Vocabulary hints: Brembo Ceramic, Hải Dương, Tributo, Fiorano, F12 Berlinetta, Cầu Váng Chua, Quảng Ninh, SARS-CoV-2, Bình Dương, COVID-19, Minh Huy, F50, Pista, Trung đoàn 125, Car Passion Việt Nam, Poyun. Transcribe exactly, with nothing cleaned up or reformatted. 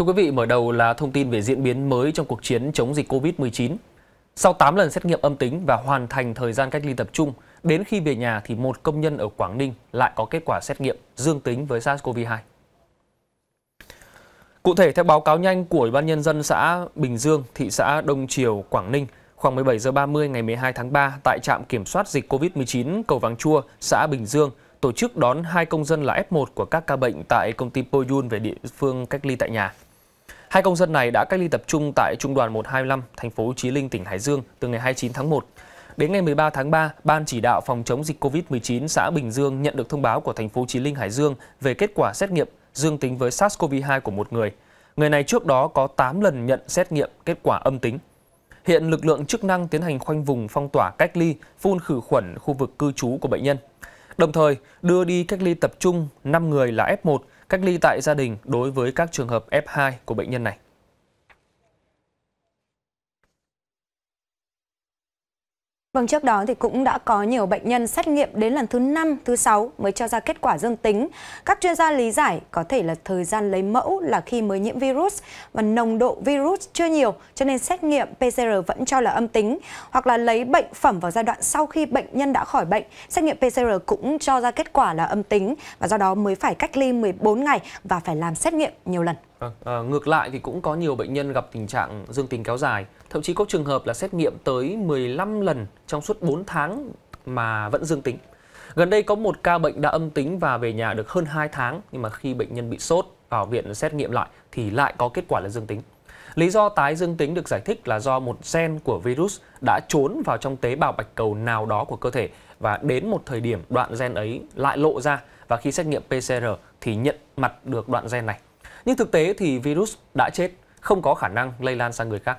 Thưa quý vị, mở đầu là thông tin về diễn biến mới trong cuộc chiến chống dịch Covid mười chín. Sau tám lần xét nghiệm âm tính và hoàn thành thời gian cách ly tập trung, đến khi về nhà thì một công nhân ở Quảng Ninh lại có kết quả xét nghiệm dương tính với SARS-CoV hai. Cụ thể, theo báo cáo nhanh của Ủy ban Nhân dân xã Bình Dương, thị xã Đông Triều, Quảng Ninh, khoảng mười bảy giờ ba mươi ngày mười hai tháng ba, tại trạm kiểm soát dịch Covid mười chín Cầu Váng Chua, xã Bình Dương, tổ chức đón hai công dân là F một của các ca bệnh tại công ty Poyun về địa phương cách ly tại nhà. Hai công dân này đã cách ly tập trung tại Trung đoàn một hai năm, thành phố Chí Linh, tỉnh Hải Dương từ ngày hai mươi chín tháng một. Đến ngày mười ba tháng ba, Ban chỉ đạo phòng chống dịch Covid mười chín xã Bình Dương nhận được thông báo của thành phố Chí Linh, Hải Dương về kết quả xét nghiệm dương tính với SARS-CoV hai của một người. Người này trước đó có tám lần nhận xét nghiệm kết quả âm tính. Hiện lực lượng chức năng tiến hành khoanh vùng phong tỏa cách ly, phun khử khuẩn khu vực cư trú của bệnh nhân. Đồng thời, đưa đi cách ly tập trung năm người là F một, cách ly tại gia đình đối với các trường hợp F hai của bệnh nhân này. Vâng, trước đó thì cũng đã có nhiều bệnh nhân xét nghiệm đến lần thứ năm, thứ sáu mới cho ra kết quả dương tính. Các chuyên gia lý giải có thể là thời gian lấy mẫu là khi mới nhiễm virus và nồng độ virus chưa nhiều cho nên xét nghiệm pê xê rờ vẫn cho là âm tính, hoặc là lấy bệnh phẩm vào giai đoạn sau khi bệnh nhân đã khỏi bệnh, xét nghiệm pê xê rờ cũng cho ra kết quả là âm tính và do đó mới phải cách ly mười bốn ngày và phải làm xét nghiệm nhiều lần. À, à, ngược lại thì cũng có nhiều bệnh nhân gặp tình trạng dương tính kéo dài, thậm chí có trường hợp là xét nghiệm tới mười lăm lần trong suốt bốn tháng mà vẫn dương tính. Gần đây có một ca bệnh đã âm tính và về nhà được hơn hai tháng, nhưng mà khi bệnh nhân bị sốt vào viện xét nghiệm lại thì lại có kết quả là dương tính. Lý do tái dương tính được giải thích là do một gen của virus đã trốn vào trong tế bào bạch cầu nào đó của cơ thể và đến một thời điểm đoạn gen ấy lại lộ ra, và khi xét nghiệm pê xê rờ thì nhận mặt được đoạn gen này. Nhưng thực tế thì virus đã chết, không có khả năng lây lan sang người khác.